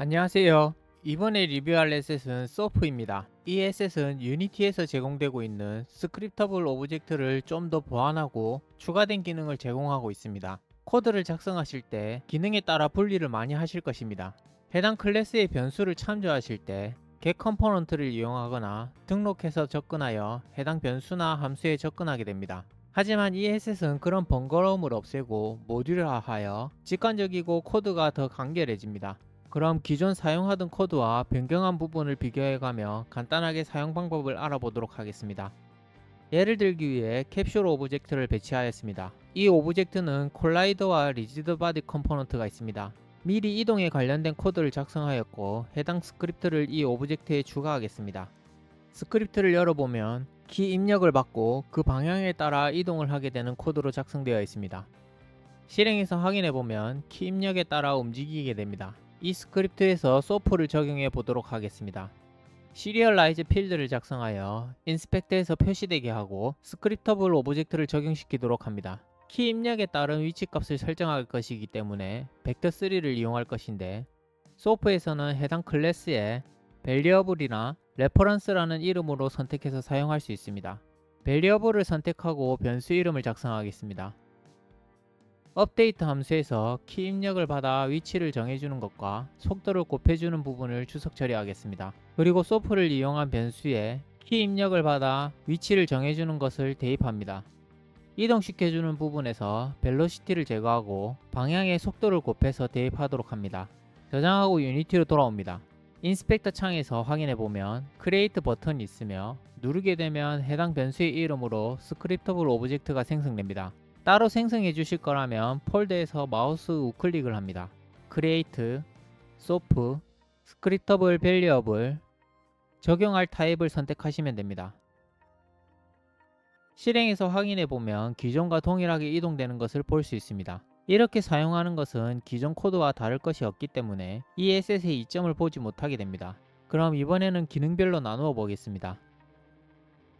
안녕하세요. 이번에 리뷰할 에셋은 서프입니다. 이 에셋은 유니티에서 제공되고 있는 스크립터블 오브젝트를 좀 더 보완하고 추가된 기능을 제공하고 있습니다. 코드를 작성하실 때 기능에 따라 분리를 많이 하실 것입니다. 해당 클래스의 변수를 참조하실 때 get 컴포넌트를 이용하거나 등록해서 접근하여 해당 변수나 함수에 접근하게 됩니다. 하지만 이 에셋은 그런 번거로움을 없애고 모듈화하여 직관적이고 코드가 더 간결해집니다. 그럼 기존 사용하던 코드와 변경한 부분을 비교해가며 간단하게 사용 방법을 알아보도록 하겠습니다. 예를 들기 위해 캡슐 오브젝트를 배치하였습니다. 이 오브젝트는 콜라이더와 리지드 바디 컴포넌트가 있습니다. 미리 이동에 관련된 코드를 작성하였고 해당 스크립트를 이 오브젝트에 추가하겠습니다. 스크립트를 열어보면 키 입력을 받고 그 방향에 따라 이동을 하게 되는 코드로 작성되어 있습니다. 실행해서 확인해보면 키 입력에 따라 움직이게 됩니다. 이 스크립트에서 소프를 적용해 보도록 하겠습니다. 시리얼라이즈 필드를 작성하여 인스펙트에서 표시되게 하고 스크립터블 오브젝트를 적용시키도록 합니다. 키 입력에 따른 위치값을 설정할 것이기 때문에 벡터3를 이용할 것인데, 소프에서는 해당 클래스에 variable이나 reference라는 이름으로 선택해서 사용할 수 있습니다. variable을 선택하고 변수 이름을 작성하겠습니다. 업데이트 함수에서 키 입력을 받아 위치를 정해주는 것과 속도를 곱해주는 부분을 추석 처리하겠습니다. 그리고 소프를 이용한 변수에 키 입력을 받아 위치를 정해주는 것을 대입합니다. 이동시켜주는 부분에서 벨로시티를 제거하고 방향의 속도를 곱해서 대입하도록 합니다. 저장하고 유니티로 돌아옵니다. 인스펙터 창에서 확인해보면 크리에이트 버튼이 있으며 누르게 되면 해당 변수의 이름으로 스크립터블 오브젝트가 생성됩니다. 따로 생성해 주실 거라면 폴더에서 마우스 우클릭을 합니다. 크리에이트, 소프, 스크립터블 밸리어블, 적용할 타입을 선택하시면 됩니다. 실행해서 확인해보면 기존과 동일하게 이동되는 것을 볼 수 있습니다. 이렇게 사용하는 것은 기존 코드와 다를 것이 없기 때문에 이 에셋의 이점을 보지 못하게 됩니다. 그럼 이번에는 기능별로 나누어 보겠습니다.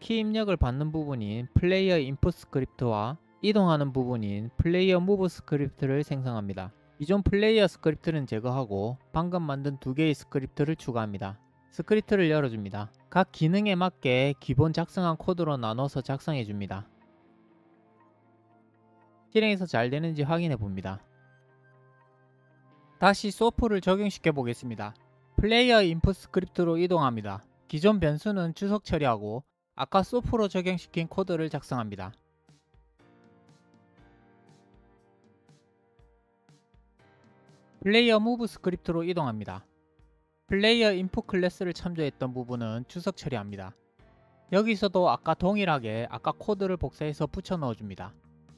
키 입력을 받는 부분인 플레이어 인풋 스크립트와 이동하는 부분인 플레이어 무브 스크립트를 생성합니다. 기존 플레이어 스크립트는 제거하고 방금 만든 두 개의 스크립트를 추가합니다. 스크립트를 열어줍니다. 각 기능에 맞게 기본 작성한 코드로 나눠서 작성해줍니다. 실행해서 잘 되는지 확인해봅니다. 다시 소프를 적용시켜 보겠습니다. 플레이어 인풋 스크립트로 이동합니다. 기존 변수는 추석 처리하고 아까 소프로 적용시킨 코드를 작성합니다. 플레이어 무브 스크립트로 이동합니다. 플레이어 인풋 클래스를 참조했던 부분은 추석 처리합니다. 여기서도 아까 동일하게 아까 코드를 복사해서 붙여 넣어줍니다.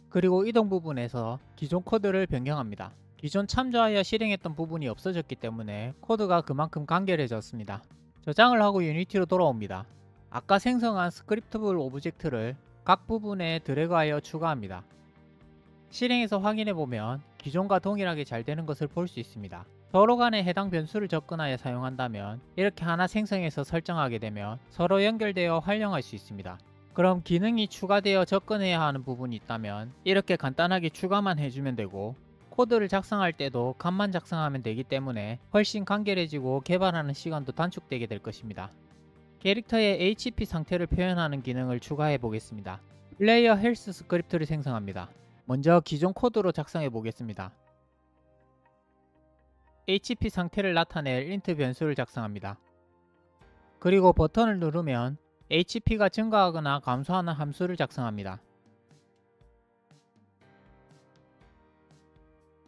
그리고 이동 부분에서 기존 코드를 변경합니다. 기존 참조하여 실행했던 부분이 없어졌기 때문에 코드가 그만큼 간결해졌습니다. 저장을 하고 유니티로 돌아옵니다. 아까 생성한 스크립터블 오브젝트를 각 부분에 드래그하여 추가합니다. 실행해서 확인해보면 기존과 동일하게 잘 되는 것을 볼 수 있습니다. 서로 간에 해당 변수를 접근하여 사용한다면 이렇게 하나 생성해서 설정하게 되면 서로 연결되어 활용할 수 있습니다. 그럼 기능이 추가되어 접근해야 하는 부분이 있다면 이렇게 간단하게 추가만 해주면 되고, 코드를 작성할 때도 값만 작성하면 되기 때문에 훨씬 간결해지고 개발하는 시간도 단축되게 될 것입니다. 캐릭터의 HP 상태를 표현하는 기능을 추가해 보겠습니다. 플레이어 헬스 스크립트를 생성합니다. 먼저 기존 코드로 작성해 보겠습니다. HP 상태를 나타낼 인트 변수를 작성합니다. 그리고 버튼을 누르면 HP가 증가하거나 감소하는 함수를 작성합니다.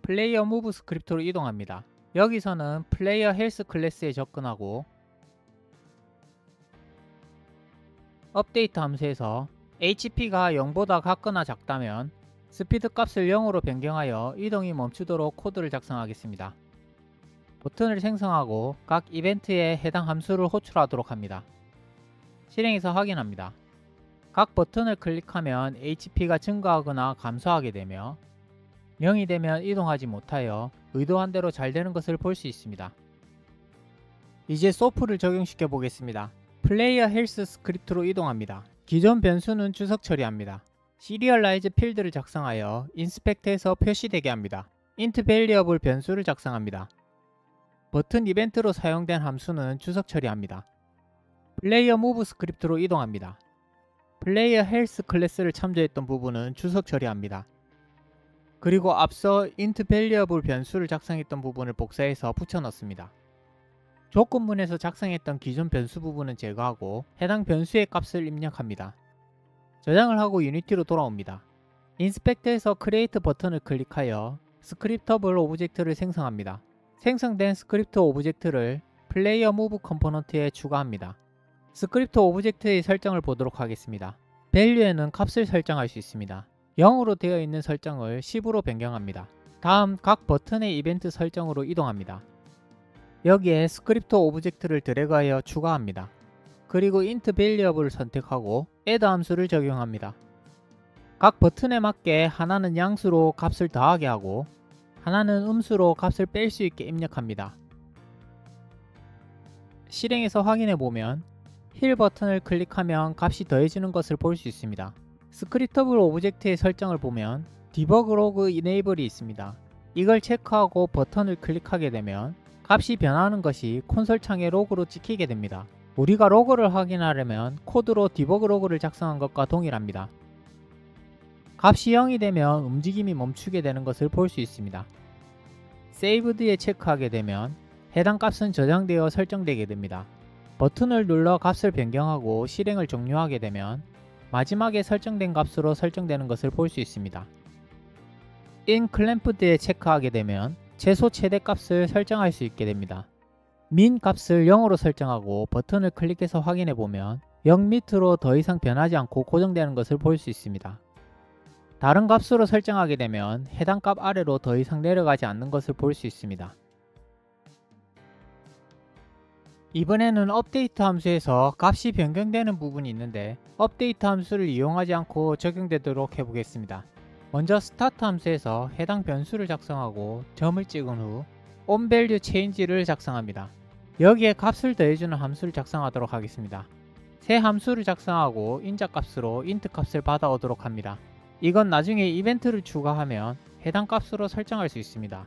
플레이어 무브 스크립트로 이동합니다. 여기서는 플레이어 헬스 클래스에 접근하고 업데이트 함수에서 HP가 0보다 같거나 작다면 스피드 값을 0으로 변경하여 이동이 멈추도록 코드를 작성하겠습니다. 버튼을 생성하고 각 이벤트에 해당 함수를 호출하도록 합니다. 실행해서 확인합니다. 각 버튼을 클릭하면 HP가 증가하거나 감소하게 되며 0이 되면 이동하지 못하여 의도한 대로 잘 되는 것을 볼 수 있습니다. 이제 소프를 적용시켜 보겠습니다. 플레이어 헬스 스크립트로 이동합니다. 기존 변수는 추석 처리합니다. 시리얼라이즈 필드를 작성하여 인스펙트에서 표시되게 합니다. 인트 밸리어블 변수를 작성합니다. 버튼 이벤트로 사용된 함수는 주석 처리합니다. 플레이어 무브 스크립트로 이동합니다. 플레이어 헬스 클래스를 참조했던 부분은 주석 처리합니다. 그리고 앞서 int valuable 변수를 작성했던 부분을 복사해서 붙여넣습니다. 조건문에서 작성했던 기존 변수 부분은 제거하고 해당 변수의 값을 입력합니다. 저장을 하고 유니티로 돌아옵니다. 인스펙터에서 크리에이트 버튼을 클릭하여 스크립터블 오브젝트를 생성합니다. 생성된 스크립트 오브젝트를 플레이어 무브 컴포넌트에 추가합니다. 스크립트 오브젝트의 설정을 보도록 하겠습니다. value에는 값을 설정할 수 있습니다. 0으로 되어 있는 설정을 10으로 변경합니다. 다음 각 버튼의 이벤트 설정으로 이동합니다. 여기에 스크립트 오브젝트를 드래그하여 추가합니다. 그리고 int value를 선택하고 add 함수를 적용합니다. 각 버튼에 맞게 하나는 양수로 값을 더하게 하고 하나는 음수로 값을 뺄 수 있게 입력합니다. 실행해서 확인해보면 힐 버튼을 클릭하면 값이 더해지는 것을 볼 수 있습니다. 스크립터블 오브젝트의 설정을 보면 디버그 로그 이네이블이 있습니다. 이걸 체크하고 버튼을 클릭하게 되면 값이 변하는 것이 콘솔 창에 로그로 찍히게 됩니다. 우리가 로그를 확인하려면 코드로 디버그 로그를 작성한 것과 동일합니다. 값이 0이 되면 움직임이 멈추게 되는 것을 볼 수 있습니다. 세이브드에 체크하게 되면 해당 값은 저장되어 설정되게 됩니다. 버튼을 눌러 값을 변경하고 실행을 종료하게 되면 마지막에 설정된 값으로 설정되는 것을 볼 수 있습니다. 인클램프드에 체크하게 되면 최소 최대값을 설정할 수 있게 됩니다. 민 값을 0으로 설정하고 버튼을 클릭해서 확인해보면 0 밑으로 더 이상 변하지 않고 고정되는 것을 볼 수 있습니다. 다른 값으로 설정하게 되면 해당 값 아래로 더 이상 내려가지 않는 것을 볼 수 있습니다. 이번에는 업데이트 함수에서 값이 변경되는 부분이 있는데 업데이트 함수를 이용하지 않고 적용되도록 해보겠습니다. 먼저 스타트 함수에서 해당 변수를 작성하고 점을 찍은 후 onValueChange를 작성합니다. 여기에 값을 더해주는 함수를 작성하도록 하겠습니다. 새 함수를 작성하고 인자값으로 int값을 받아오도록 합니다. 이건 나중에 이벤트를 추가하면 해당 값으로 설정할 수 있습니다.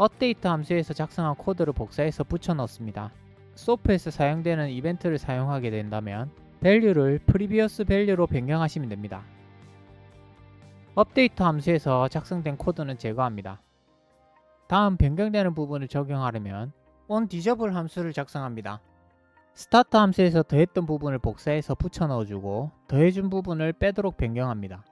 update 함수에서 작성한 코드를 복사해서 붙여넣습니다. 소프에서 사용되는 이벤트를 사용하게 된다면 value를 previous value로 변경하시면 됩니다. 업데이트 함수에서 작성된 코드는 제거합니다. 다음 변경되는 부분을 적용하려면 onDisable 함수를 작성합니다. 스타트 함수에서 더했던 부분을 복사해서 붙여넣어주고 더해준 부분을 빼도록 변경합니다.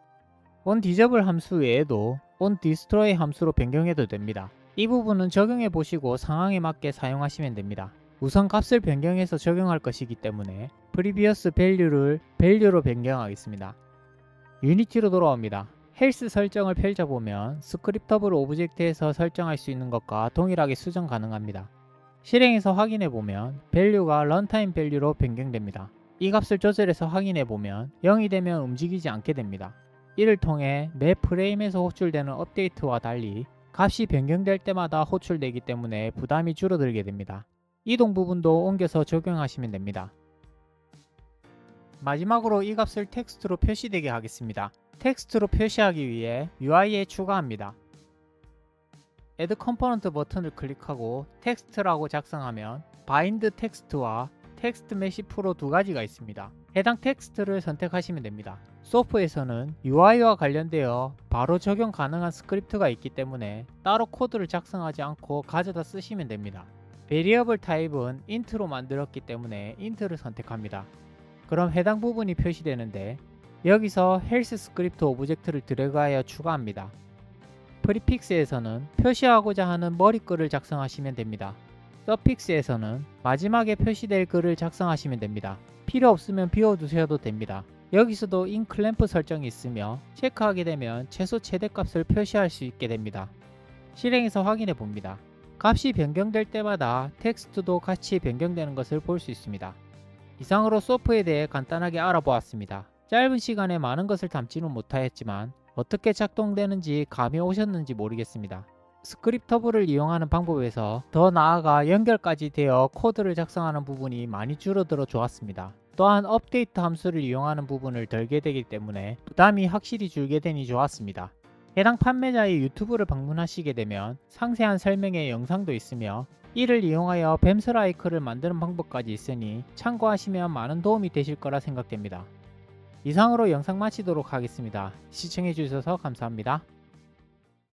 onDisable 함수 외에도 onDestroy 함수로 변경해도 됩니다. 이 부분은 적용해보시고 상황에 맞게 사용하시면 됩니다. 우선 값을 변경해서 적용할 것이기 때문에 previous value를 value로 변경하겠습니다. 유니티로 돌아옵니다. 헬스 설정을 펼쳐보면 스크립터블 오브젝트에서 설정할 수 있는 것과 동일하게 수정 가능합니다. 실행해서 확인해보면 value가 런타임 value로 변경됩니다. 이 값을 조절해서 확인해보면 0이 되면 움직이지 않게 됩니다. 이를 통해 매 프레임에서 호출되는 업데이트와 달리 값이 변경될 때마다 호출되기 때문에 부담이 줄어들게 됩니다. 이동 부분도 옮겨서 적용하시면 됩니다. 마지막으로 이 값을 텍스트로 표시되게 하겠습니다. 텍스트로 표시하기 위해 UI에 추가합니다. Add Component 버튼을 클릭하고 텍스트라고 작성하면 Bind 텍스트와 텍스트 메시 프로 두 가지가 있습니다. 해당 텍스트를 선택하시면 됩니다. 소프에서는 UI와 관련되어 바로 적용 가능한 스크립트가 있기 때문에 따로 코드를 작성하지 않고 가져다 쓰시면 됩니다. Variable 타입은 int로 만들었기 때문에 int를 선택합니다. 그럼 해당 부분이 표시되는데 여기서 헬스 스크립트 오브젝트를 드래그하여 추가합니다. 프리픽스에서는 표시하고자 하는 머리글을 작성하시면 됩니다. 서픽스에서는 마지막에 표시될 글을 작성하시면 됩니다. 필요 없으면 비워두셔도 됩니다. 여기서도 인클램프 설정이 있으며 체크하게 되면 최소 최대값을 표시할 수 있게 됩니다. 실행해서 확인해 봅니다. 값이 변경될 때마다 텍스트도 같이 변경되는 것을 볼 수 있습니다. 이상으로 소프에 대해 간단하게 알아보았습니다. 짧은 시간에 많은 것을 담지는 못하였지만 어떻게 작동되는지 감이 오셨는지 모르겠습니다. 스크립터블을 이용하는 방법에서 더 나아가 연결까지 되어 코드를 작성하는 부분이 많이 줄어들어 좋았습니다. 또한 업데이트 함수를 이용하는 부분을 덜게 되기 때문에 부담이 확실히 줄게 되니 좋았습니다. 해당 판매자의 유튜브를 방문하시게 되면 상세한 설명의 영상도 있으며 이를 이용하여 뱀스라이크를 만드는 방법까지 있으니 참고하시면 많은 도움이 되실 거라 생각됩니다. 이상으로 영상 마치도록 하겠습니다. 시청해주셔서 감사합니다.